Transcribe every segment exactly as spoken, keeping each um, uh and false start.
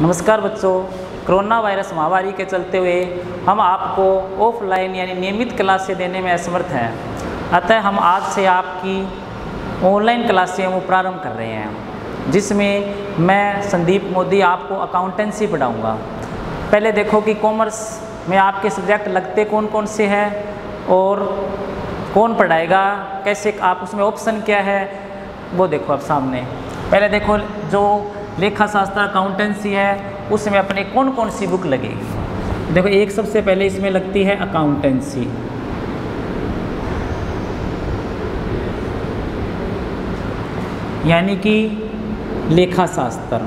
नमस्कार बच्चों, corona virus महामारी के चलते हुए हम आपको ऑफलाइन यानी नियमित क्लासें देने में असमर्थ हैं, अतः हम आज से आपकी ऑनलाइन क्लासें हम प्रारंभ कर रहे हैं, जिसमें मैं संदीप मोदी आपको अकाउंटेंसी पढ़ाऊँगा। पहले देखो कि कॉमर्स में आपके सब्जेक्ट लगते कौन कौन से हैं और कौन पढ़ाएगा, कैसे आप उसमें ऑप्शन क्या है वो देखो आप सामने। पहले देखो जो लेखाशास्त्र अकाउंटेंसी है उसमें अपने कौन कौन सी बुक लगेगी। देखो एक सबसे पहले इसमें लगती है अकाउंटेंसी, यानी कि लेखाशास्त्र।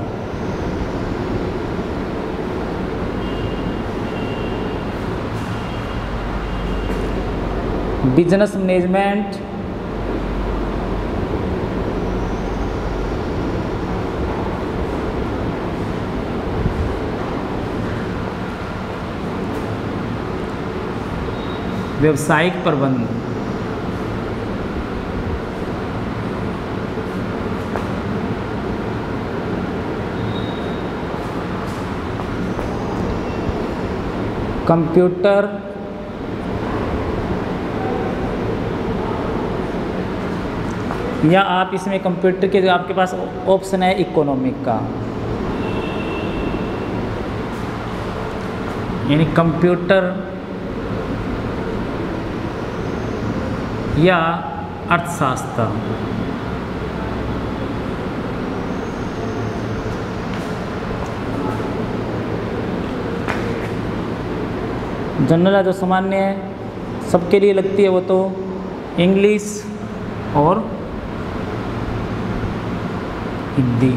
बिजनेस मैनेजमेंट, व्यावसायिक प्रबंधन, कंप्यूटर या आप इसमें कंप्यूटर के आपके पास ऑप्शन है इकोनॉमिक का, यानी कंप्यूटर या अर्थशास्त्र। जनरल है जो सामान्य है सबके लिए लगती है वो तो इंग्लिश और हिंदी।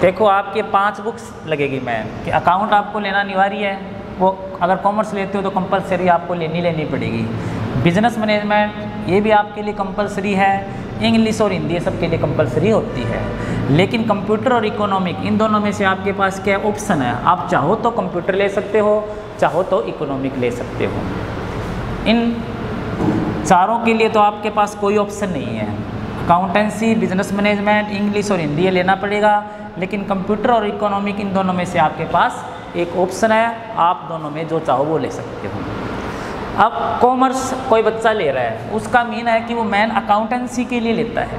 देखो आपके पांच बुक्स लगेगी मैम कि अकाउंट आपको लेना अनिवार्य है, वो अगर कॉमर्स लेते हो तो कंपलसरी आपको लेनी लेनी पड़ेगी। बिजनेस मैनेजमेंट ये भी आपके लिए कंपलसरी है, इंग्लिश और हिंदी सबके लिए कंपलसरी होती है। लेकिन कंप्यूटर और इकोनॉमिक इन दोनों में से आपके पास क्या ऑप्शन है, आप चाहो तो कंप्यूटर ले सकते हो, चाहो तो इकोनॉमिक ले सकते हो। इन चारों के लिए तो आपके पास कोई ऑप्शन नहीं है। अकाउंटेंसी, बिजनेस मैनेजमेंट, इंग्लिश और हिंदी लेना पड़ेगा, लेकिन कंप्यूटर और इकोनॉमिक इन दोनों में से आपके पास एक ऑप्शन है, आप दोनों में जो चाहो वो ले सकते हो। अब कॉमर्स कोई बच्चा ले रहा है, उसका मीन है कि वो मैन अकाउंटेंसी के लिए लेता है।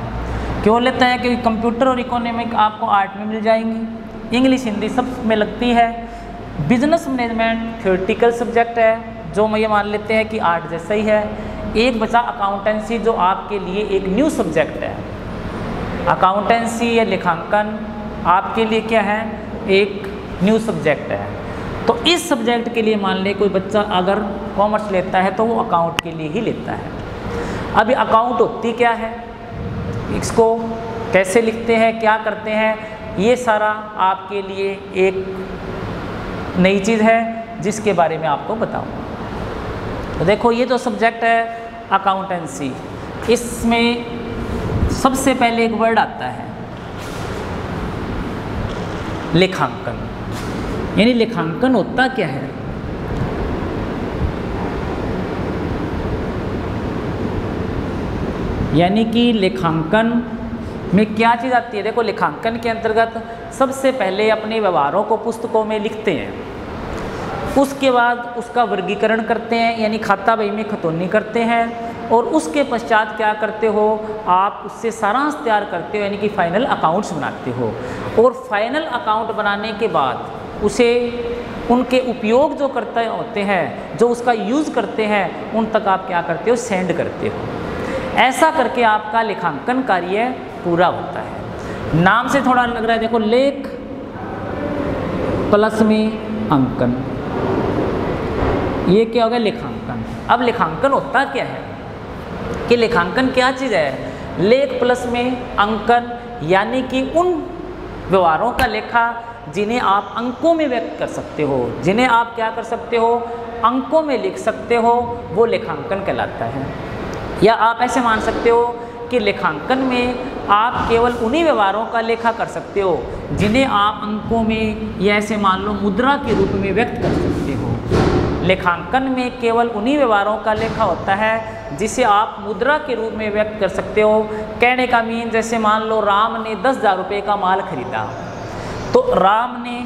क्यों लेता है? क्योंकि कंप्यूटर और इकोनॉमिक आपको आर्ट में मिल जाएंगी, इंग्लिश हिंदी सब में लगती है। बिजनेस मैनेजमेंट थ्योरेटिकल सब्जेक्ट है जो ये मान लेते हैं कि आर्ट जैसा ही है। एक बचा अकाउंटेंसी जो आपके लिए एक न्यू सब्जेक्ट है। अकाउंटेंसी या लेखांकन आपके लिए क्या है, एक न्यू सब्जेक्ट है। तो इस सब्जेक्ट के लिए मान ले कोई बच्चा अगर कॉमर्स लेता है तो वो अकाउंट के लिए ही लेता है। अभी अकाउंट होती क्या है, इसको कैसे लिखते हैं, क्या करते हैं, ये सारा आपके लिए एक नई चीज़ है जिसके बारे में आपको बताऊंगा। तो देखो ये जो सब्जेक्ट है अकाउंटेंसी, इसमें सबसे पहले एक वर्ड आता है लेखांकन। यानी लेखांकन होता क्या है? यानी कि लेखांकन में क्या चीज़ आती है? देखो लेखांकन के अंतर्गत सबसे पहले अपने व्यवहारों को पुस्तकों में लिखते हैं, उसके बाद उसका वर्गीकरण करते हैं, यानी खाता बही में खतौनी करते हैं, और उसके पश्चात क्या करते हो आप उससे सारांश तैयार करते हो, यानी कि फाइनल अकाउंट्स बनाते हो। और फाइनल अकाउंट बनाने के बाद उसे उनके उपयोग जो करते होते हैं, जो उसका यूज़ करते हैं, उन तक आप क्या करते हो, सेंड करते हो। ऐसा करके आपका लेखांकन कार्य पूरा होता है। नाम से थोड़ा लग रहा है, देखो लेख प्लस में अंकन, ये क्या हो गया लेखांकन। अब लेखांकन होता क्या है कि लेखांकन क्या चीज़ है, लेख प्लस में अंकन, यानी कि उन व्यवहारों का लेखा जिन्हें आप अंकों में व्यक्त कर सकते हो, जिन्हें आप क्या कर सकते हो अंकों में लिख सकते हो, वो लेखांकन कहलाता है। या आप ऐसे मान सकते हो कि लेखांकन में आप केवल उन्हीं व्यवहारों का लेखा कर सकते हो जिन्हें आप अंकों में या ऐसे मान लो मुद्रा के रूप में व्यक्त कर सकते हो। लेखांकन में केवल उन्हीं व्यवहारों का लेखा होता है जिसे आप मुद्रा के रूप में व्यक्त कर सकते हो। कहने का मीन, जैसे मान लो राम ने दस हज़ार रुपये का माल खरीदा, तो राम ने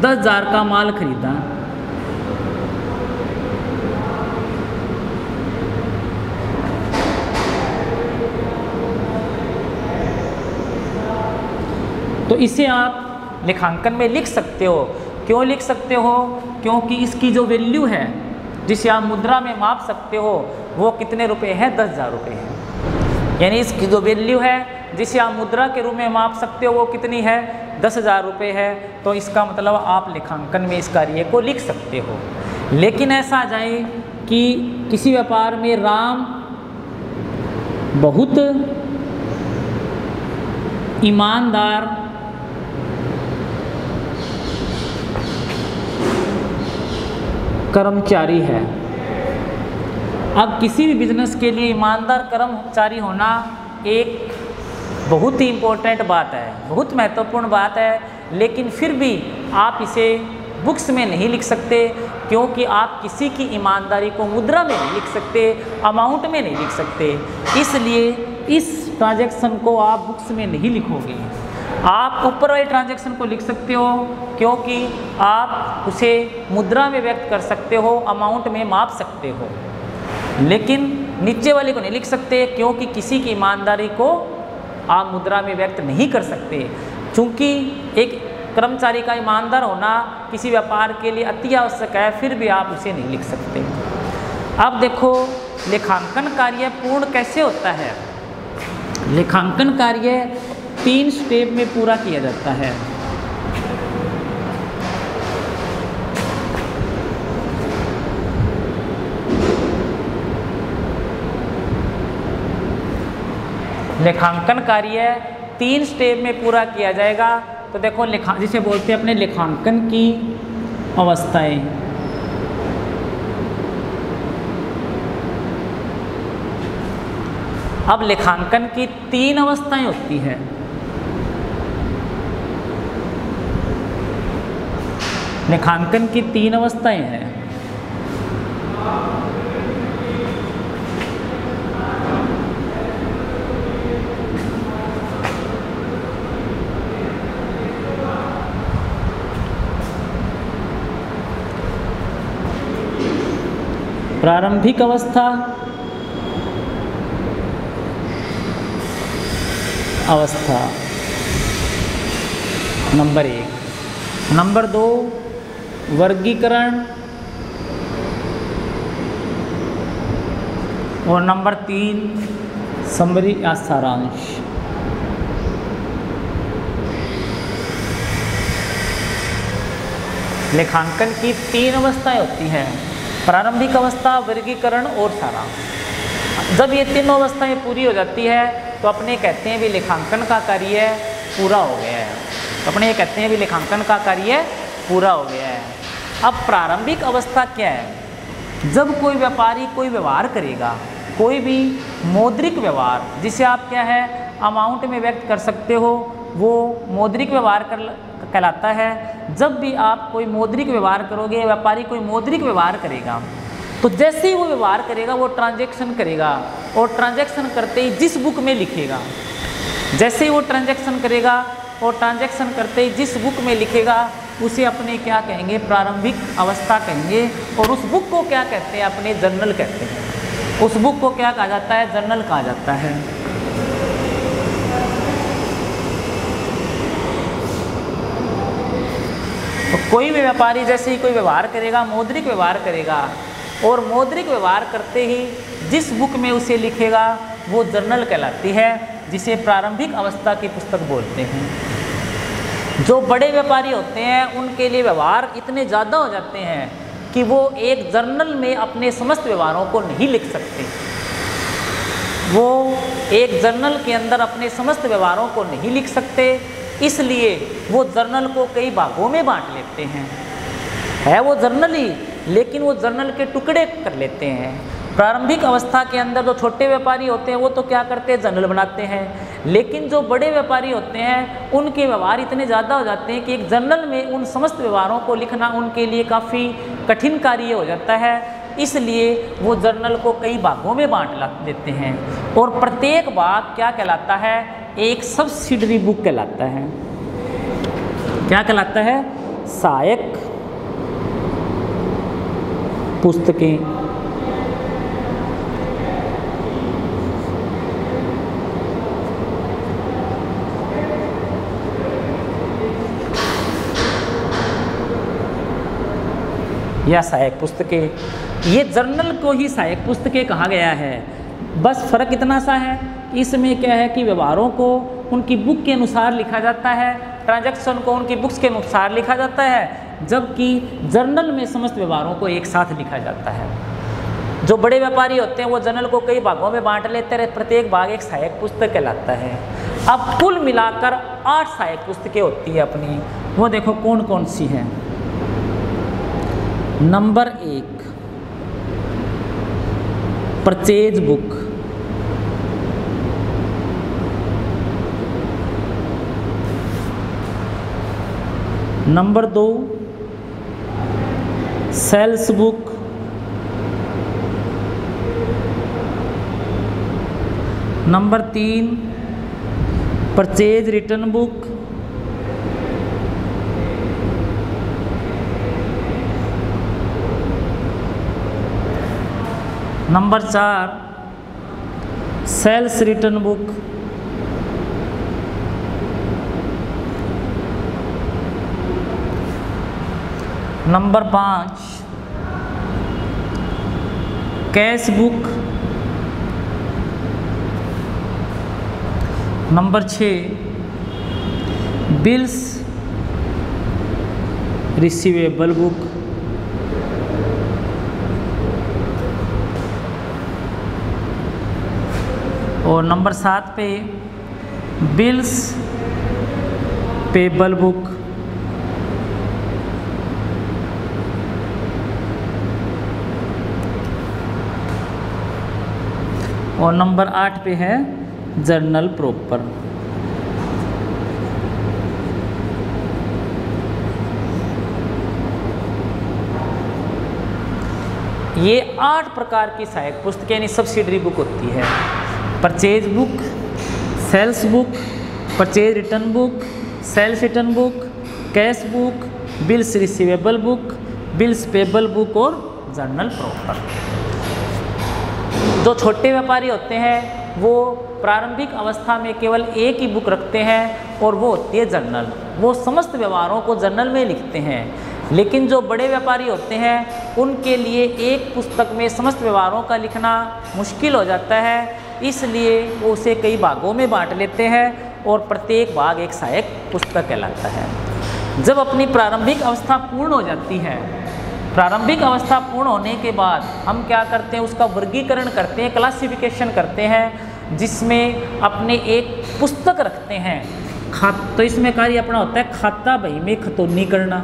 दस हज़ार का माल खरीदा, तो इसे आप लेखांकन में लिख सकते हो। क्यों लिख सकते हो? क्योंकि इसकी जो वैल्यू है जिसे आप मुद्रा में माप सकते हो वो कितने रुपए है? दस हज़ार रुपये है। यानी इसकी जो वैल्यू है जिसे आप मुद्रा के रूप में माप सकते हो वो कितनी है? दस हज़ार रुपये है। तो इसका मतलब आप लेखांकन में इस कार्य को लिख सकते हो। लेकिन ऐसा जाए कि किसी व्यापार में राम बहुत ईमानदार कर्मचारी है। अब किसी भी बिजनेस के लिए ईमानदार कर्मचारी होना एक बहुत ही इम्पोर्टेंट बात है, बहुत महत्वपूर्ण बात है। लेकिन फिर भी आप इसे बुक्स में नहीं लिख सकते, क्योंकि आप किसी की ईमानदारी को मुद्रा में नहीं लिख सकते, अमाउंट में नहीं लिख सकते। इसलिए इस ट्रांजेक्शन को आप बुक्स में नहीं लिखोगे। आप ऊपर वाले ट्रांजेक्शन को लिख सकते हो, क्योंकि आप उसे मुद्रा में व्यक्त कर सकते हो, अमाउंट में माप सकते हो। लेकिन नीचे वाले को नहीं लिख सकते, क्योंकि किसी की ईमानदारी को आप मुद्रा में व्यक्त नहीं कर सकते। चूँकि एक कर्मचारी का ईमानदार होना किसी व्यापार के लिए अति आवश्यक है, फिर भी आप उसे नहीं लिख सकते। अब देखो, लेखांकन कार्य पूर्ण कैसे होता है। लेखांकन कार्य तीन स्टेप में पूरा किया जाता है। लेखांकन कार्य तीन स्टेप में पूरा किया जाएगा। तो देखो, लेखा जिसे बोलते हैं अपने लेखांकन की अवस्थाएं, अब लेखांकन की तीन अवस्थाएं होती हैं। लेखांकन की तीन अवस्थाएं हैं। प्रारंभिक अवस्था, अवस्था नंबर एक। नंबर दो, वर्गीकरण, और नंबर तीन, समरी या सारांश। लेखांकन की तीन अवस्थाएं होती हैं, प्रारंभिक अवस्था, वर्गीकरण और सारांश। जब ये तीनों अवस्थाएं पूरी हो जाती है तो अपने कहते हैं भी लेखांकन का कार्य पूरा हो गया है। तो अपने ये कहते हैं भी लेखांकन का कार्य पूरा हो गया है। अब प्रारंभिक अवस्था क्या है? जब कोई व्यापारी कोई व्यवहार करेगा, कोई भी मौद्रिक व्यवहार जिसे आप क्या है अमाउंट में व्यक्त कर सकते हो, वो मौद्रिक व्यवहार कर कहलाता है। जब भी आप कोई मौद्रिक व्यवहार करोगे, व्यापारी कोई मौद्रिक व्यवहार करेगा, तो जैसे ही वो व्यवहार करेगा वो ट्रांजेक्शन करेगा, और ट्रांजेक्शन करते ही जिस बुक में लिखेगा, जैसे ही वो ट्रांजेक्शन करेगा और ट्रांजेक्शन करते ही जिस बुक में लिखेगा उसे अपने क्या कहेंगे? प्रारंभिक अवस्था कहेंगे। और उस बुक को क्या कहते हैं? अपने जर्नल कहते हैं। उस बुक को क्या कहा जाता है? जर्नल कहा जाता है। तो कोई भी व्यापारी जैसे ही कोई व्यवहार करेगा, मौद्रिक व्यवहार करेगा, और मौद्रिक व्यवहार करते ही जिस बुक में उसे लिखेगा वो जर्नल कहलाती है, जिसे प्रारंभिक अवस्था की पुस्तक बोलते हैं। जो बड़े व्यापारी होते हैं उनके लिए व्यवहार इतने ज़्यादा हो जाते हैं कि वो एक जर्नल में अपने समस्त व्यवहारों को नहीं लिख सकते। वो एक जर्नल के अंदर अपने समस्त व्यवहारों को नहीं लिख सकते, इसलिए वो जर्नल को कई भागों में बांट लेते हैं। है वो जर्नल ही, लेकिन वो जर्नल के टुकड़े कर लेते हैं। प्रारंभिक अवस्था के अंदर जो छोटे व्यापारी होते हैं वो तो क्या करते हैं? जर्नल बनाते हैं। लेकिन जो बड़े व्यापारी होते हैं उनके व्यवहार इतने ज़्यादा हो जाते हैं कि एक जर्नल में उन समस्त व्यवहारों को लिखना उनके लिए काफ़ी कठिन कार्य हो जाता है, इसलिए वो जर्नल को कई भागों में बांट देते हैं और प्रत्येक भाग क्या कहलाता है, एक सब्सिडरी बुक कहलाता है। क्या कहलाता है? सहायक पुस्तकें। या सहायक पुस्तकें, ये जर्नल को ही सहायक पुस्तकें कहा गया है। बस फर्क इतना सा है, इसमें क्या है कि व्यवहारों को उनकी बुक के अनुसार लिखा जाता है, ट्रांजेक्शन को उनकी बुक्स के अनुसार लिखा जाता है, जबकि जर्नल में समस्त व्यवहारों को एक साथ लिखा जाता है। जो बड़े व्यापारी होते हैं वो जर्नल को कई भागों में बांट लेते हैं, प्रत्येक भाग एक सहायक पुस्तक कहलाता है। अब कुल मिलाकर आठ सहायक पुस्तकें होती है अपनी, वो देखो कौन कौन सी हैं। नंबर एक, परचेज बुक। नंबर दो, सेल्स बुक। नंबर तीन, परचेज रिटर्न बुक। नंबर चार, सेल्स रिटर्न बुक। नंबर पाँच, कैश बुक। नंबर छः, बिल्स रिसीवेबल बुक। और नंबर सात पे बिल्स पेबल बुक। और नंबर आठ पे है जर्नल प्रॉपर। ये आठ प्रकार की सहायक पुस्तकें यानी सब्सिडरी बुक होती है। Purchase book, sales book, purchase return book, sales return book, cash book, bills receivable book, bills payable book और जर्नल प्रॉपर। जो छोटे व्यापारी होते हैं वो प्रारंभिक अवस्था में केवल एक ही बुक रखते हैं और वो होती है जर्नल। वो समस्त व्यवहारों को जर्नल में लिखते हैं। लेकिन जो बड़े व्यापारी होते हैं उनके लिए एक पुस्तक में समस्त व्यवहारों का लिखना मुश्किल हो जाता है, इसलिए वो उसे कई भागों में बांट लेते हैं और प्रत्येक भाग एक सहायक पुस्तक कहलाता है। जब अपनी प्रारंभिक अवस्था पूर्ण हो जाती है, प्रारंभिक अवस्था पूर्ण होने के बाद हम क्या करते हैं, उसका वर्गीकरण करते हैं, क्लासिफिकेशन करते हैं, जिसमें अपने एक पुस्तक रखते हैं। खा तो इसमें कार्य अपना होता है खाता बही में खतौनी करना।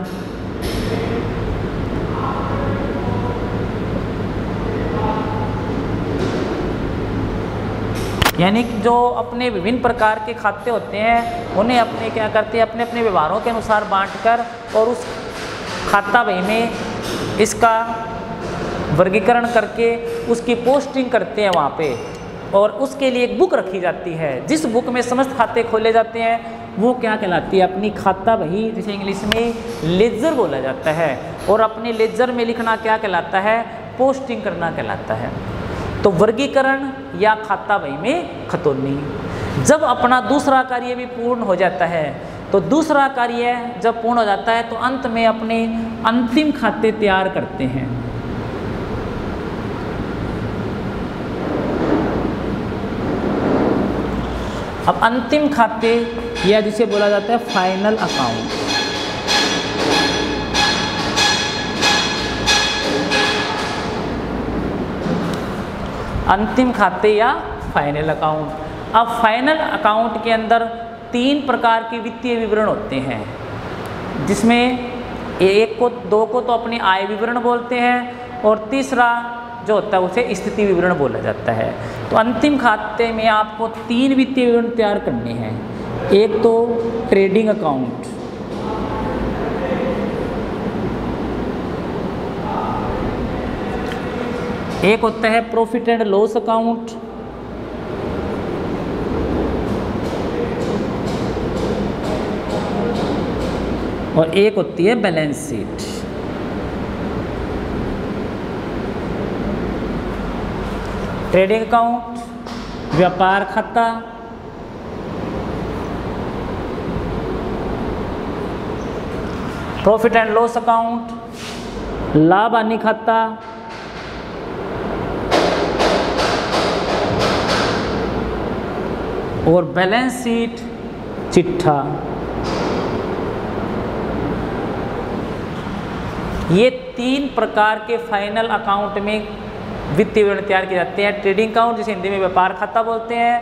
यानी कि जो अपने विभिन्न प्रकार के खाते होते हैं उन्हें अपने क्या करते हैं, अपने अपने व्यवहारों के अनुसार बांटकर और उस खाता बही में इसका वर्गीकरण करके उसकी पोस्टिंग करते हैं वहाँ पे। और उसके लिए एक बुक रखी जाती है, जिस बुक में समस्त खाते खोले जाते हैं, वो क्या कहलाती है, अपनी खाता बही, जिसे इंग्लिश में लेजर बोला जाता है। और अपने लेजर में लिखना क्या कहलाता है, पोस्टिंग करना कहलाता है। तो वर्गीकरण या खाता बही में खतौनी। जब अपना दूसरा कार्य भी पूर्ण हो जाता है, तो दूसरा कार्य जब पूर्ण हो जाता है तो अंत में अपने अंतिम खाते तैयार करते हैं। अब अंतिम खाते या जिसे बोला जाता है फाइनल अकाउंट, अंतिम खाते या फाइनल अकाउंट। अब फाइनल अकाउंट के अंदर तीन प्रकार के वित्तीय विवरण होते हैं, जिसमें एक को दो को तो अपने आय विवरण बोलते हैं और तीसरा जो होता है उसे स्थिति विवरण बोला जाता है। तो अंतिम खाते में आपको तीन वित्तीय विवरण तैयार करने हैं। एक तो ट्रेडिंग अकाउंट, एक होता है प्रॉफिट एंड लॉस अकाउंट, और एक होती है बैलेंस शीट। ट्रेडिंग अकाउंट, व्यापार खाता, प्रॉफिट एंड लॉस अकाउंट, लाभ हानि खाता, और बैलेंस शीट चिट्ठा। ये तीन प्रकार के फाइनल अकाउंट में वित्तीय विवरण तैयार किए जाते हैं। ट्रेडिंग अकाउंट जिसे हिंदी में व्यापार खाता बोलते हैं,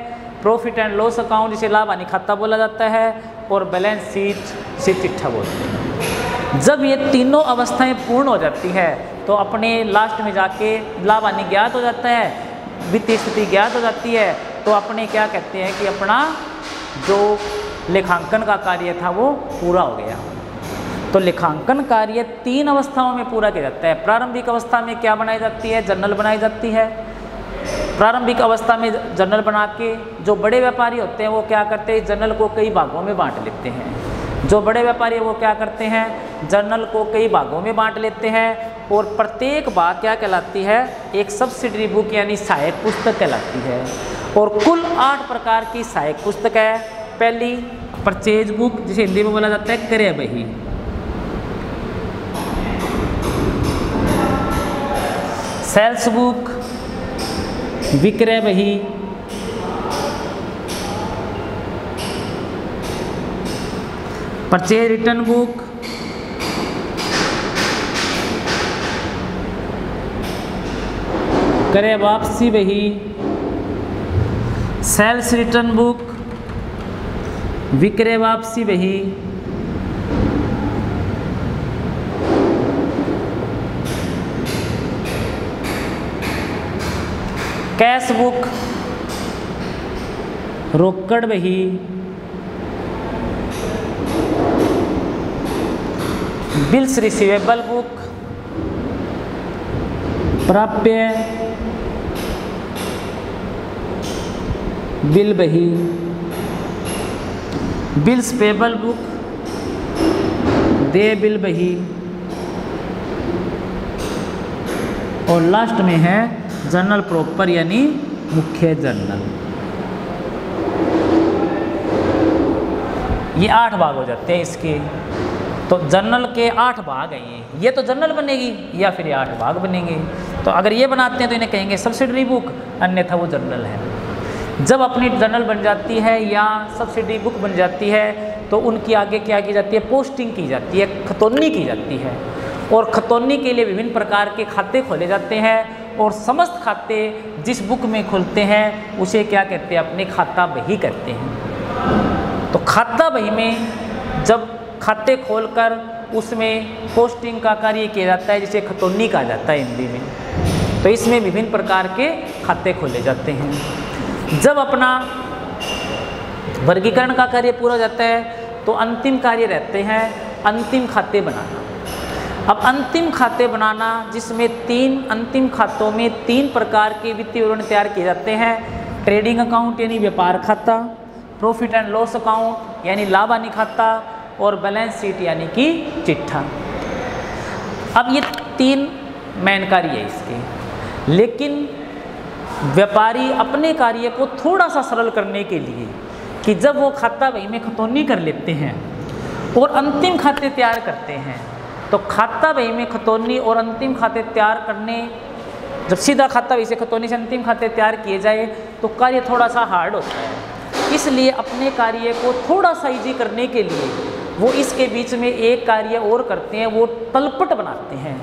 प्रॉफिट एंड लॉस अकाउंट जिसे लाभ हानि खाता बोला जाता है, और बैलेंस शीट जिसे चिट्ठा बोलते हैं। जब ये तीनों अवस्थाएं पूर्ण हो जाती हैं तो अपने लास्ट में जाके लाभ हानि ज्ञात हो जाता है, वित्तीय स्थिति ज्ञात हो जाती है, तो अपने क्या कहते हैं कि अपना जो लेखांकन का कार्य था वो पूरा हो गया। तो लेखांकन कार्य तीन अवस्थाओं में पूरा किया जाता है। प्रारंभिक अवस्था में क्या बनाई जाती है? जर्नल बनाई जाती है। प्रारंभिक अवस्था में जर्नल बना के जो बड़े व्यापारी होते हैं वो क्या करते हैं, जर्नल को कई भागों में बांट लेते हैं। जो बड़े व्यापारी वो क्या करते हैं, जर्नल को कई भागों में बांट लेते हैं, और प्रत्येक भाग क्या कहलाती है, एक सब्सिडरी बुक यानी सहायक पुस्तक कहलाती है। और कुल आठ प्रकार की सहायक पुस्तक है। पहली परचेज बुक जिसे हिंदी में बोला जाता है क्रय बही, सेल्स बुक विक्रय बही, परचेज रिटर्न बुक, क्रय वापसी बही, सेल्स रिटर्न बुक विक्रय वापसी बही, कैश बुक रोक्कड़ बही, बिल्स रिसीवेबल बुक प्राप्य, बिल बही, बिल्स पेबल बुक, दे बिल बही, और लास्ट में है जर्नल प्रॉपर यानी मुख्य जर्नल। ये आठ भाग हो जाते हैं इसके। तो जर्नल के आठ भाग हैं ये ये तो जर्नल बनेगी या फिर ये आठ भाग बनेंगे। तो अगर ये बनाते हैं तो इन्हें कहेंगे सब्सिडरी बुक, अन्यथा वो जर्नल है। जब अपनी जर्नल बन जाती है या सब्सिडी बुक बन जाती है तो उनकी आगे क्या की जाती है, पोस्टिंग की जाती है, खतौनी की जाती है। और खतौनी के लिए विभिन्न प्रकार के खाते खोले जाते हैं, और समस्त खाते जिस बुक में खुलते हैं उसे क्या कहते हैं, अपने खाता बही कहते हैं। तो खाता बही में जब खाते खोलकर उसमें पोस्टिंग का कार्य किया जाता है जिसे खतौनी कहा जाता है हिंदी में। तो इसमें विभिन्न प्रकार के खाते खोले जाते हैं। जब अपना वर्गीकरण का कार्य पूरा हो जाता है तो अंतिम कार्य रहते हैं अंतिम खाते बनाना। अब अंतिम खाते बनाना जिसमें तीन अंतिम खातों में तीन प्रकार के वित्तीय विवरण तैयार किए जाते हैं। ट्रेडिंग अकाउंट यानी व्यापार खाता, प्रॉफिट एंड लॉस अकाउंट यानी लाभ हानि खाता, और बैलेंस शीट यानी कि चिट्ठा। अब ये तीन मेन कार्य है इसके। लेकिन व्यापारी अपने कार्य को थोड़ा सा सरल करने के लिए कि जब वो खाता बही में खतौनी कर लेते हैं और अंतिम खाते तैयार करते हैं, तो खाता बही में खतौनी और अंतिम खाते तैयार करने, जब सीधा खाता बही से खतौनी से अंतिम खाते तैयार किए जाए तो कार्य थोड़ा सा हार्ड होता है। इसलिए अपने कार्य को थोड़ा सा ईजी करने के लिए वो इसके बीच में एक कार्य और करते हैं, वो तलपट बनाते हैं।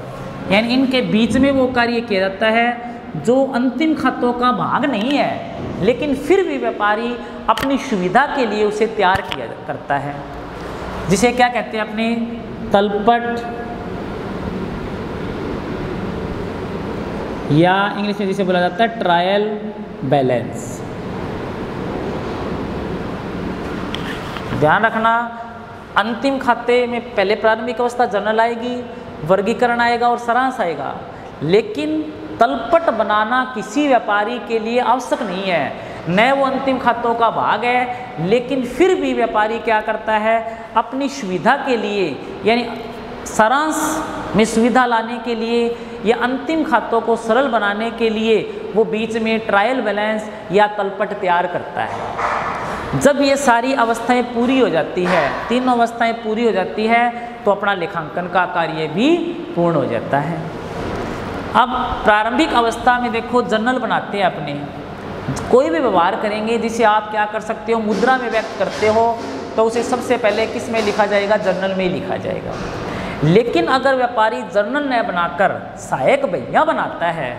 यानी इनके बीच में वो कार्य किया जाता है जो अंतिम खातों का भाग नहीं है, लेकिन फिर भी व्यापारी अपनी सुविधा के लिए उसे तैयार किया करता है, जिसे क्या कहते हैं अपने तलपट, या इंग्लिश में जिसे बोला जाता है ट्रायल बैलेंस। ध्यान रखना, अंतिम खाते में पहले प्रारंभिक अवस्था जर्नल आएगी, वर्गीकरण आएगा और सारांश आएगा, लेकिन तलपट बनाना किसी व्यापारी के लिए आवश्यक नहीं है, न वो अंतिम खातों का भाग है, लेकिन फिर भी व्यापारी क्या करता है, अपनी सुविधा के लिए यानी सारांश में सुविधा लाने के लिए या अंतिम खातों को सरल बनाने के लिए वो बीच में ट्रायल बैलेंस या तलपट तैयार करता है। जब ये सारी अवस्थाएं पूरी हो जाती है, तीन अवस्थाएं पूरी हो जाती है, तो अपना लेखांकन का कार्य भी पूर्ण हो जाता है। अब प्रारंभिक अवस्था में देखो जर्नल बनाते हैं, अपने कोई भी व्यवहार करेंगे जिसे आप क्या कर सकते हो, मुद्रा में व्यक्त करते हो, तो उसे सबसे पहले किस में लिखा जाएगा, जर्नल में ही लिखा जाएगा। लेकिन अगर व्यापारी जर्नल न बनाकर सहायक बहिया बनाता है,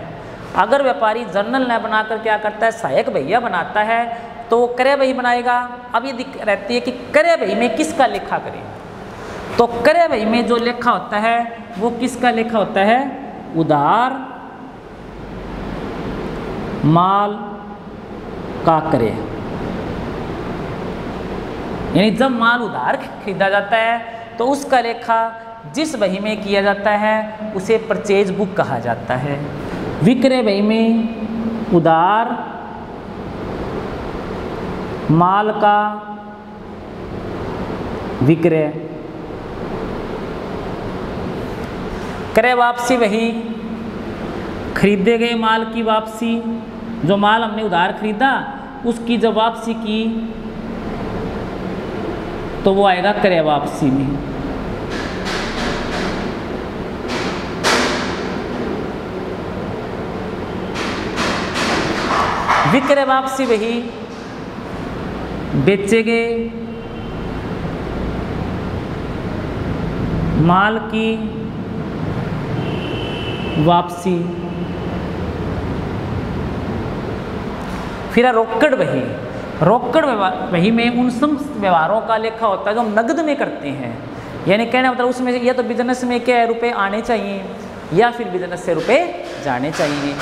अगर व्यापारी जर्नल न बनाकर क्या करता है, सहायक बहिया बनाता है, तो वो क्रय बही बनाएगा। अब ये दिक्कत रहती है कि क्रय बही में किसका लेखा करें, तो क्रय बही में जो लेखा होता है वो किसका लेखा होता है, उधार माल का क्रय, यानी जब माल उधार खरीदा जाता है तो उसका लेखा जिस बही में किया जाता है उसे परचेज बुक कहा जाता है। विक्रय बही में उधार माल का विक्रय, क्रय वापसी बही खरीदे गए माल की वापसी, जो माल हमने उधार खरीदा उसकी जब वापसी की तो वो आएगा क्रय वापसी में। विक्रय वापसी बही बेचे गए माल की वापसी। फिर रोक्कड़ बही, रोक्कड़ बही में उन समस्त व्यवहारों का लेखा होता है जो हम नगद में करते हैं, यानी कहना मतलब उसमें या तो बिजनेस में क्या रुपए आने चाहिए या फिर बिजनेस से रुपए जाने चाहिए।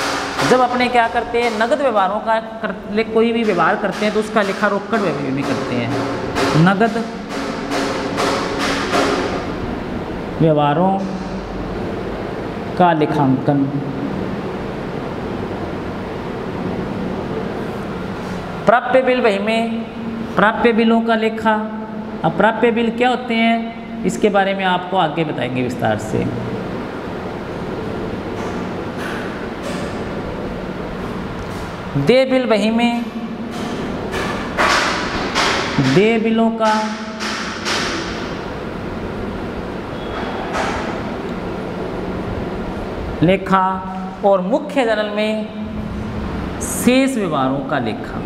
जब अपने क्या करते हैं, नगद व्यवहारों का कर, कोई भी व्यवहार करते हैं तो उसका लेखा रोक्कड़ बही में करते हैं। नगद व्यवहारों का लेखांकन। प्राप्य बिल बही में प्राप्य बिलों का लेखा, अब प्राप्य बिल क्या होते हैं इसके बारे में आपको आगे बताएंगे विस्तार से। दे बिल बही में दे बिलों का लेखा और मुख्य जर्नल में शेष व्यवहारों का लेखा।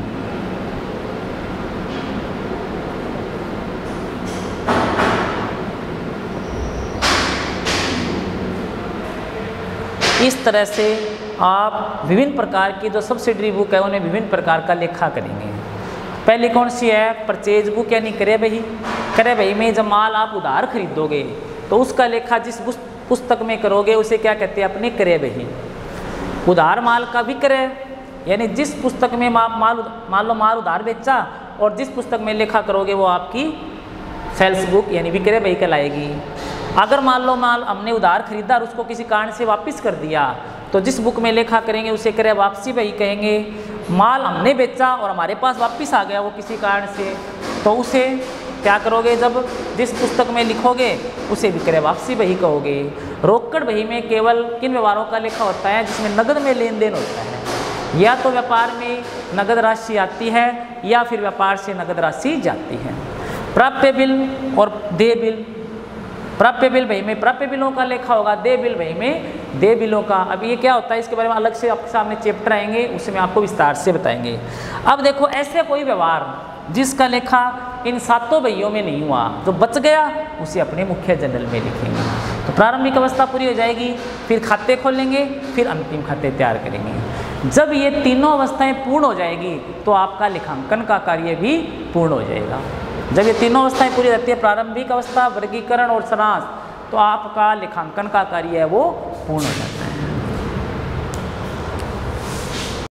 इस तरह से आप विभिन्न प्रकार की जो सब्सिडरी बुक है उन्हें विभिन्न प्रकार का लेखा करेंगे। पहली कौन सी है, परचेज बुक यानी क्रय बही। क्रय बही में जब माल आप उधार खरीदोगे तो उसका लेखा जिस पुस्तक में करोगे उसे क्या कहते हैं, अपने क्रय बही। उधार माल का विक्रय यानी जिस पुस्तक में आप माल मान लो माल उधार बेचा और जिस पुस्तक में लेखा करोगे वो आपकी सेल्स बुक यानी विक्रय बही कहलाएगी। अगर मान लो माल हमने उधार खरीदा और उसको किसी कारण से वापस कर दिया तो जिस बुक में लेखा करेंगे उसे क्रय वापसी बही कहेंगे। माल हमने बेचा और हमारे पास वापस आ गया वो किसी कारण से, तो उसे क्या करोगे, जब जिस पुस्तक में लिखोगे उसे विक्रय वापसी बही कहोगे। रोक्कड़ बही में केवल किन व्यवहारों का लेखा होता है, जिसमें नगद में लेन देन होता है, या तो व्यापार में नगद राशि आती है या फिर व्यापार से नगद राशि जाती है। प्राप्य बिल और देय बिल, प्राप्य बिल बही में प्राप्य बिलों का लेखा होगा, देय बिल बही में देय बिलों का। अब ये क्या होता है इसके बारे में अलग से आपके सामने चैप्टर आएंगे, उसमें आपको विस्तार से बताएंगे। अब देखो ऐसे कोई व्यवहार जिसका लेखा इन सातों बहियों में नहीं हुआ, जो बच गया उसे अपने मुख्य जर्नल में लिखेंगे। तो प्रारंभिक अवस्था पूरी हो जाएगी, फिर खाते खोलेंगे, फिर अंतिम खाते तैयार करेंगे। जब ये तीनों अवस्थाएं पूर्ण हो जाएगी तो आपका लेखांकन का कार्य भी पूर्ण हो जाएगा। जब ये तीनों अवस्थाएं पूरी रहती है, प्रारंभिक अवस्था, वर्गीकरण और सारांश, तो आपका लेखांकन का कार्य है वो पूर्ण हो जाएगा।